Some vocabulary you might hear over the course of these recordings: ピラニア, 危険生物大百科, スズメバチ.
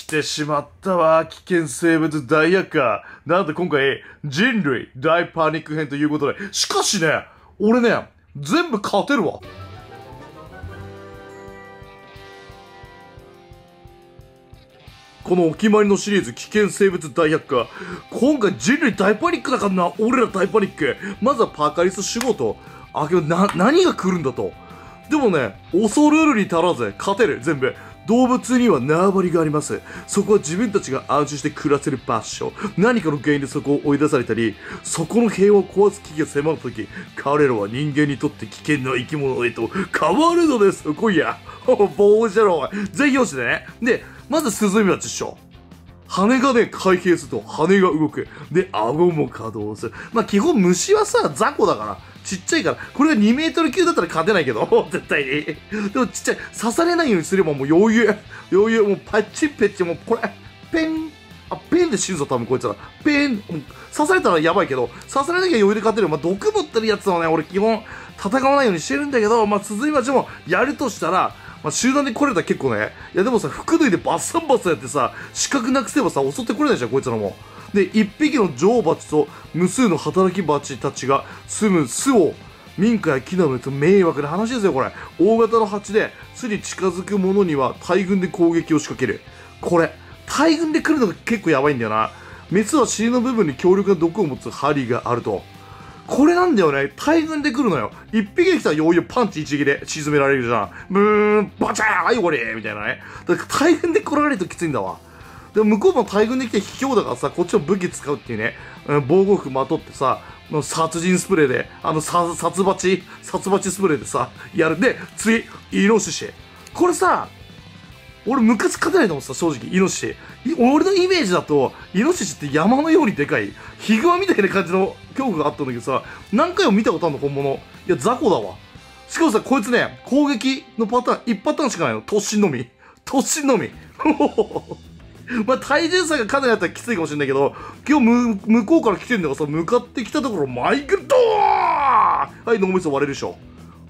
来てしまったわ。危険生物大悪化。なんと今回、人類大パニック編ということで。しかしね、俺ね、全部勝てるわ。このお決まりのシリーズ、危険生物大百科。今回人類大パニックだからな。俺ら大パニック。まずはパーカリス主語と。あ、けど何が来るんだと。でもね、恐るるに足らず、勝てる、全部。動物には縄張りがあります。そこは自分たちが安心して暮らせる場所。何かの原因でそこを追い出されたり、そこの平和を壊す危機が迫るとき、彼らは人間にとって危険な生き物へと変わるのです。今夜、棒じゃろ、ぜひ押してね。で、まずスズメバチっしょ。羽がね、開閉すると羽が動く。で、顎も稼働する。まあ、基本虫はさ、雑魚だから。ちっちゃいから。これが2メートル級だったら勝てないけど、絶対に。でもちっちゃい。刺されないようにすればもう余裕。余裕。もうパチンペチン。もうこれ、ペン。あ、ペンで死ぬぞ、多分こいつら。ペン。刺されたらやばいけど、刺されなきゃ余裕で勝てる。まあ、毒持ってるやつはね、俺基本戦わないようにしてるんだけど、まあ、スズメバチもやるとしたら、まあ、集団で来れたら結構ね。いや、でもさ、服脱いでバッサンバッサンやってさ、視覚なくせばさ、襲ってこれないじゃん、こいつらも。で、一匹の女王蜂と無数の働き蜂たちが住む巣を、民家や木などに迷惑な話ですよ、これ。大型の蜂で巣に近づく者には大群で攻撃を仕掛ける。これ、大群で来るのが結構やばいんだよな。メスは尻の部分に強力な毒を持つ針があると。これなんだよね。大群で来るのよ。一匹で来たら余裕パンチ一撃で沈められるじゃん。ブーン、バチャーン、はい、終わりみたいなね。だから大群で来られるときついんだわ。でも向こうも大群で来て卑怯だからさ、こっちも武器使うっていうね、防護服まとってさ、殺人スプレーで、殺蜂スプレーでさ、やる。で、次、イノシシ。これさ、俺昔勝てないと思ってた、正直、イノシシ。俺のイメージだと、イノシシって山のようにでかい、ヒグマみたいな感じの恐怖があったんだけどさ、何回も見たことあるの、本物。いや、雑魚だわ。しかもさ、こいつね、攻撃のパターン、1パターンしかないの。突進のみ。突進のみ。まあ体重差がかなりあったらきついかもしれないけど、今日向こうから来てるんだからさ、向かってきたところ、マイクルドーン、はい、脳みそ割れるでしょ。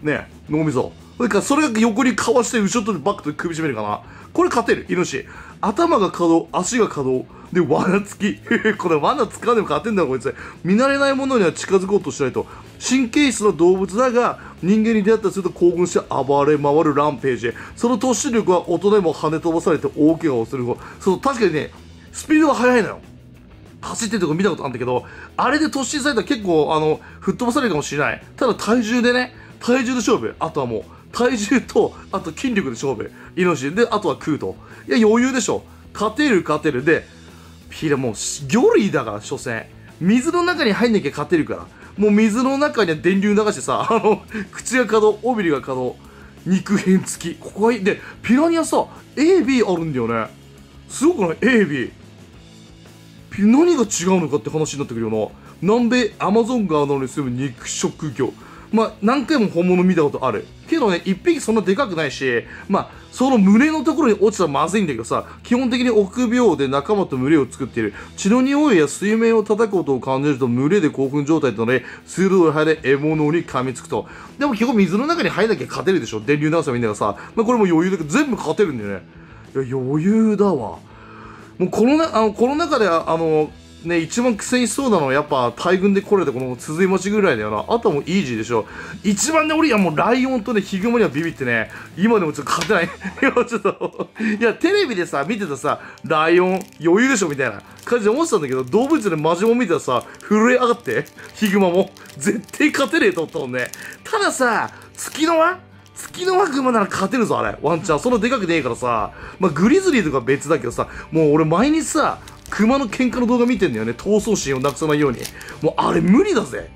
ねえ、脳みそ。それから、それが横にかわして、後ろとバックと首絞めるかな。これ勝てる、イノシシ。頭が可動、足が可動。で、罠付き。これ罠つかんでも勝てんだろ、こいつ。見慣れないものには近づこうとしないと。神経質な動物だが、人間に出会ったりすると興奮して暴れ回るランページ。その突進力は大人も跳ね飛ばされて大怪我をする。その確かにね、スピードが速いのよ。走ってるとこ見たことあるんだけど、あれで突進されたら結構、吹っ飛ばされるかもしれない。ただ体重でね、体重で勝負。あとはもう、体重と、あと筋力で勝負。イノシシで、あとは食うと。いや、余裕でしょ。勝てる、勝てる。で、ピラもう、魚類だから、所詮。水の中に入んなきゃ勝てるから。もう水の中には電流流してさ、口が可動、尾びれが可動。肉片付き。ここがいい。で、ピラニアさ、A、B あるんだよね。すごくない ?A、B。何が違うのかって話になってくるよな。南米アマゾン川などに住む肉食魚。まあ、何回も本物見たことある。けどね、一匹そんなでかくないし、まあ、その胸のところに落ちたらまずいんだけどさ、基本的に臆病で仲間と群れを作っている。血の匂いや水面を叩く音を感じると群れで興奮状態となり、鋭い歯で獲物に噛みつくと。でも基本水の中に入らなきゃ勝てるでしょ。電流流せばいいんだからさ、まあ、これも余裕だけど全部勝てるんだよね。いや、余裕だわ。もうこの中でね、一番苦戦しそうなのはやっぱ大群で来れたこのスズメバチぐらいだよな。あとはもうイージーでしょ。一番ね、俺はもうライオンとね、ヒグマにはビビってね、今でもちょっと勝てない。いや、ちょっと、いや、テレビでさ、見てたさ、ライオン余裕でしょみたいな感じで思ってたんだけど、動物でマジモン見てたらさ、震え上がって、ヒグマも、絶対勝てねえと思ったもんね。たださ、月の輪グマなら勝てるぞ、あれ。ワンチャン。そんなでかくねえからさ、まあ、グリズリーとか別だけどさ、もう俺毎日さ、熊の喧嘩の動画見てんだよね。闘争心をなくさないように。もうあれ無理だぜ。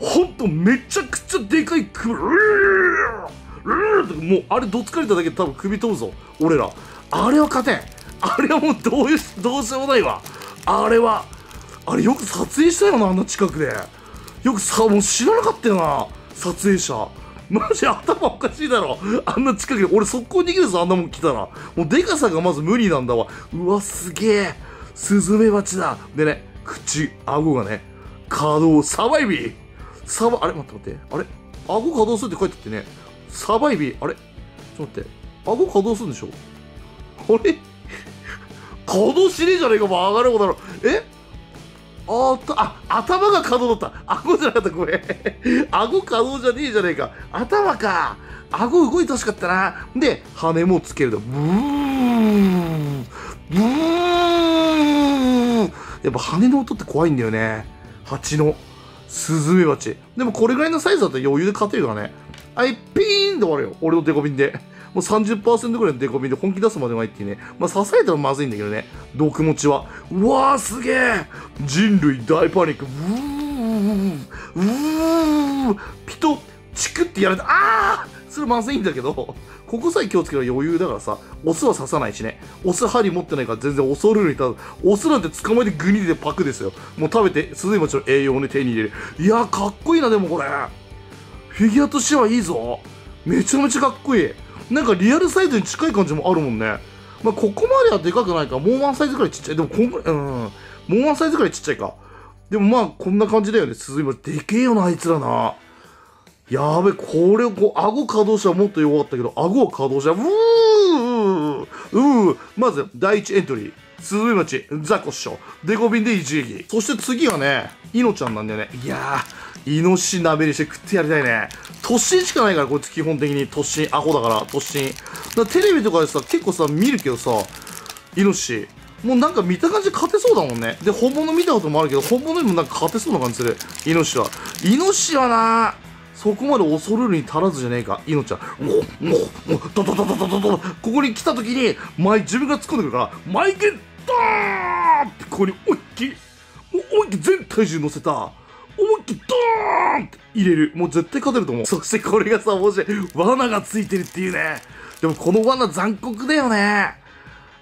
ほんとめちゃくちゃでかい首、もうあれどつかれただけで多分首飛ぶぞ。俺ら。あれは勝てん。あれはもうどうしようもないわ。あれは。あれよく撮影したよな、あんな近くで。よくさ、もう知らなかったよな、撮影者。マジ頭おかしいだろ。あんな近くで。俺速攻逃げるぞ、あんなもん来たら。もうでかさがまず無理なんだわ。うわ、すげえ。スズメバチだ。でね、口、顎がね、可動、サバイビー。あれ待って。あれ顎可動するって書いてあってね。サバイビー。あれちょっと待って。顎可動するんでしょあれこのシリじゃねえか、もう上がるもだろ。えあ、頭が可動だった。顎じゃなかった、これ。顎可動じゃねえじゃねえか。頭か。顎動いてほしかったな。で、羽もつけると。ブーン。ブーン。やっぱ羽の音って怖いんだよね。蜂の。スズメバチ。でもこれぐらいのサイズだったら余裕で勝てるからね。はい、ピーンで終わるよ。俺のデコピンで。もう 30% ぐらいのデコピンで本気出すまでないっていうね。まあ、支えたらまずいんだけどね。毒持ちは。うわー、すげえ。人類大パニック。うーうーうピト、チクってやられた。あーそれまずいんだけど、ここさえ気をつければ余裕だからさ、オスは刺さないしね。オス針持ってないから全然恐るより、ただ、オスなんて捕まえてグニでパクですよ。もう食べて、スズメバチの栄養をね、手に入れる。いやー、かっこいいな、でもこれ。フィギュアとしてはいいぞ。めちゃめちゃかっこいい。なんかリアルサイズに近い感じもあるもんね。まあ、ここまではでかくないから、もうワンサイズくらいちっちゃい。でもこんぐらい、もうワンサイズくらいちっちゃいか。でもまあ、こんな感じだよね。スズメバチ。でけえよな、あいつらな。やべ、これをこう、顎可動したらもっと弱かったけど、顎を可動したら、まず、第1エントリー。スズメバチ、ザコシショウ、デコピンで一撃。そして次はね、イノちゃんなんだよね。いやー、イノシ鍋にして食ってやりたいね。突進しかないから、こいつ基本的に突進、アホだから、突進。だテレビとかでさ、結構さ、見るけどさ、イノシもうなんか見た感じで勝てそうだもんね。で、本物見たこともあるけど、本物にもなんか勝てそうな感じする。イノシは。イノシはなー、そこまで恐るるに足らずじゃねえか、イノちゃん。もう、ドドドドドドド、ここに来たときに、自分が突っ込んでくるから、マイケル、ドーンって、ここに思いっきり全体重乗せた、思いっきりドーンって入れる。もう絶対勝てると思う。そしてこれがさ、面白い。罠がついてるっていうね。でもこの罠残酷だよね。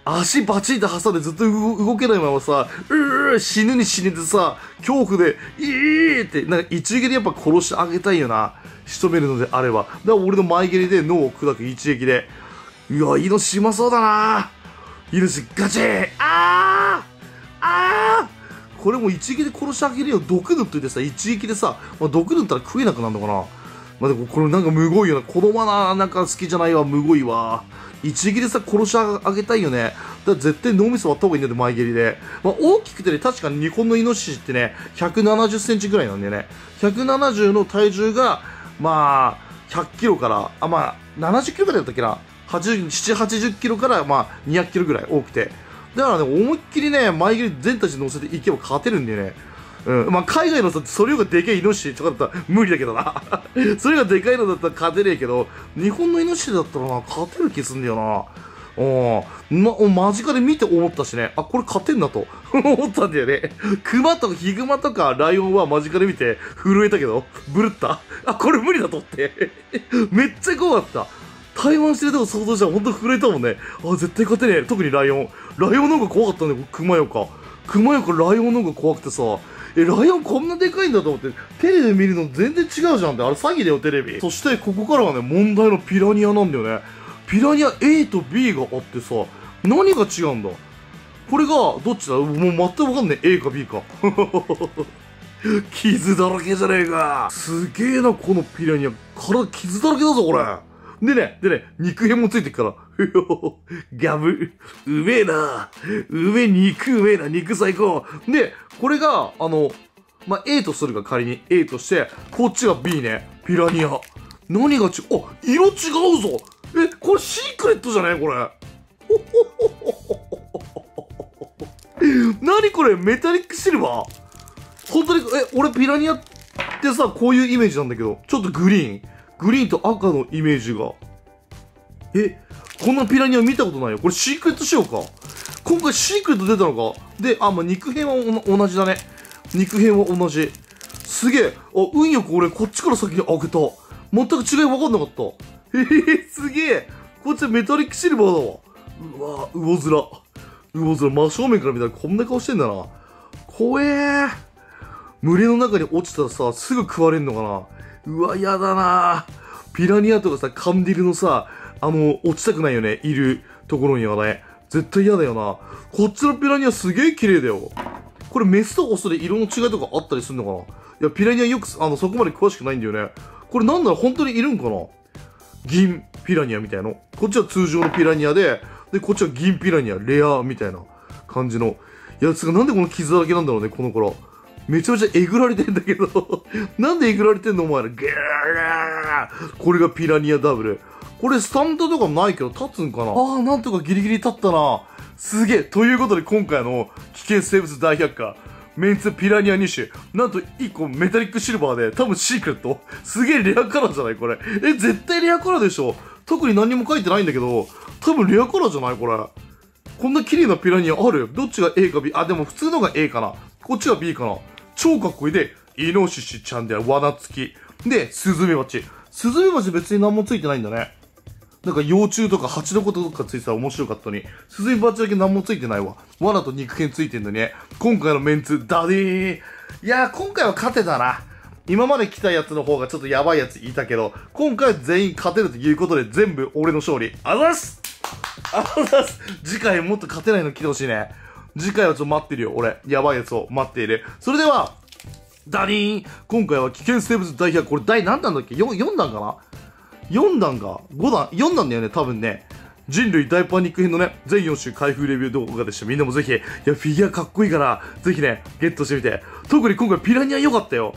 足バチンと挟んでずっと動けないままさ、死ぬに死ねてさ、恐怖で、いーって、なんか一撃でやっぱ殺してあげたいよな。仕留めるのであれば。だから俺の前蹴りで脳を砕く一撃で。いや、イノシシうまそうだな。イノシシガチー、これもう一撃で殺してあげるよ。毒塗っといてさ、一撃でさ、まあ、毒塗ったら食えなくなるのかな。まあ、でもこれなんかむごいよな。子供な、なんか好きじゃないわ、むごいわ。一撃でさ、殺しあげたいよね。だから絶対脳みそ割った方がいいんだよ、前蹴りで。まあ、大きくてね、確かに日本のイノシシってね、170センチぐらいなんだよね。170の体重が、まあ、100キロから、70キロぐらいだったっけな。7、80キロから、200キロぐらい多くて。だからね、思いっきりね、前蹴り全体重乗せていけば勝てるんだよね。まあ、海外のさ、それよりでかいイノシシとかだったら無理だけどな。それがでかいのだったら勝てねえけど、日本のイノシシだったらな、勝てる気すんだよな。間近で見て思ったしね。あ、これ勝てんなと。思ったんだよね。クマとかヒグマとかライオンは間近で見て震えたけど、ブルった。あ、これ無理だとって。めっちゃ怖かった。対話してるとこ想像したらほんと震えたもんね。あ、絶対勝てねえ。特にライオン。ライオンの方が怖かったんだよ、クマよか。クマよかライオンの方が怖くてさ。ライオンこんなでかいんだと思って、テレビで見るの全然違うじゃんって、あれ詐欺だよ、テレビ。そして、ここからはね、問題のピラニアなんだよね。ピラニア A と B があってさ、何が違うんだこれが、どっちだもう全くわかんねえ。A か B か。傷だらけじゃねえか。すげえな、このピラニア。体傷だらけだぞ、これ。でね、肉片もついてくから。ガブ。うめえな。肉うめえな。肉最高。で、これが、A とするが仮に A として、こっちが B ね。ピラニア。何があ、色違うぞ。え、これシークレットじゃねこれ。何これメタリックシルバー本当に、俺ピラニアってさ、こういうイメージなんだけど、ちょっとグリーン。グリーンと赤のイメージが。こんなピラニア見たことないよ。これシークレットしようか。今回シークレット出たのか。で、肉片は同じだね。肉片は同じ。すげえ。あ、運よく俺こっちから先に開けた。全く違い分かんなかった。すげえ。こっちはメタリックシルバーだわ。うわぁ、魚面。真正面から見たらこんな顔してんだな。怖えー。群れの中に落ちたらさ、すぐ食われんのかな。うわ、やだなぁ。ピラニアとかさ、カンディルのさ、落ちたくないよね。いるところにはね。絶対嫌だよな。こっちのピラニアすげえ綺麗だよ。これメスとオスで色の違いとかあったりするのかな。いや、ピラニアよく、そこまで詳しくないんだよね。これなんなら本当にいるんかな。銀ピラニアみたいな。こっちは通常のピラニアで、こっちは銀ピラニア、レアみたいな感じの。いや、つかなんでこの傷だらけなんだろうね、この頃。めちゃめちゃえぐられてんだけど。なんでえぐられてんのお前ら。ゲーこれがピラニアダブル。これスタンドとかもないけど立つんかな。ああ、なんとかギリギリ立ったな。すげえ。ということで今回の危険生物大百科。メンツピラニア2種。なんと1個メタリックシルバーで、多分シークレット。すげえレアカラーじゃないこれ。え、絶対レアカラーでしょ。特に何も書いてないんだけど、多分レアカラーじゃないこれ。こんな綺麗なピラニアある？どっちが A か B？ あ、でも普通のが A かな。こっちが B かな。超かっこいいで、イノシシちゃんで罠付き。で、スズメバチ。スズメバチ別に何もついてないんだね。なんか幼虫とか蜂のこととかついてたら面白かったのに、スズメバチだけ何もついてないわ。罠と肉片ついてんのにね。今回のメンツ、ダディー。いやー、今回は勝てたな。今まで来たやつの方がちょっとやばいやついたけど、今回全員勝てるということで全部俺の勝利。あざっす！あざっす！次回もっと勝てないの来てほしいね。次回はちょっと待ってるよ、俺。やばいやつを待っている。それでは、ダディーン！今回は危険生物大百科。これ第何弾だっけ？ 4 弾かな？4弾が5弾 ?4 弾だよね、多分ね。人類大パニック編のね、全4種開封レビュー動画でした。みんなもぜひ、いや、フィギュアかっこいいから、ぜひね、ゲットしてみて。特に今回ピラニア良かったよ。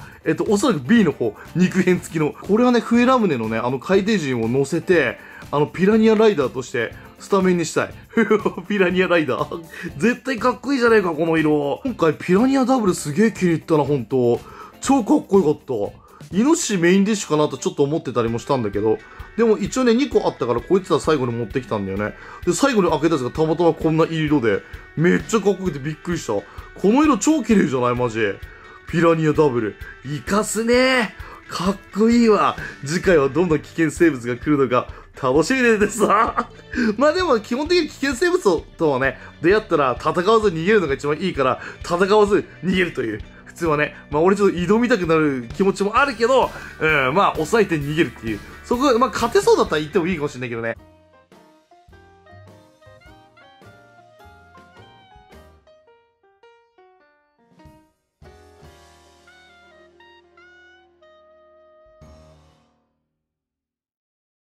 おそらく B の方、肉片付きの。これはね、フエラムネのね、海底人を乗せて、ピラニアライダーとして、スタメンにしたい。ピラニアライダー。絶対かっこいいじゃねえか、この色。今回ピラニアダブルすげえ気に入ったな、ほんと。超かっこよかった。イノシシメインディッシュかなとちょっと思ってたりもしたんだけど、でも一応ね、2個あったから、こいつは最後に持ってきたんだよね。で、最後に開けたやつがたまたまこんな色で、めっちゃかっこよくてびっくりした。この色超綺麗じゃないマジ。ピラニアダブル。活かすねー。かっこいいわ。次回はどんな危険生物が来るのか、楽しみですわ。まあでも基本的に危険生物とはね、出会ったら戦わず逃げるのが一番いいから、戦わず逃げるという。普通はね、まあ俺ちょっと挑みたくなる気持ちもあるけど、まあ抑えて逃げるっていう。そこが、まあ勝てそうだったら言ってもいいかもしれないけどね。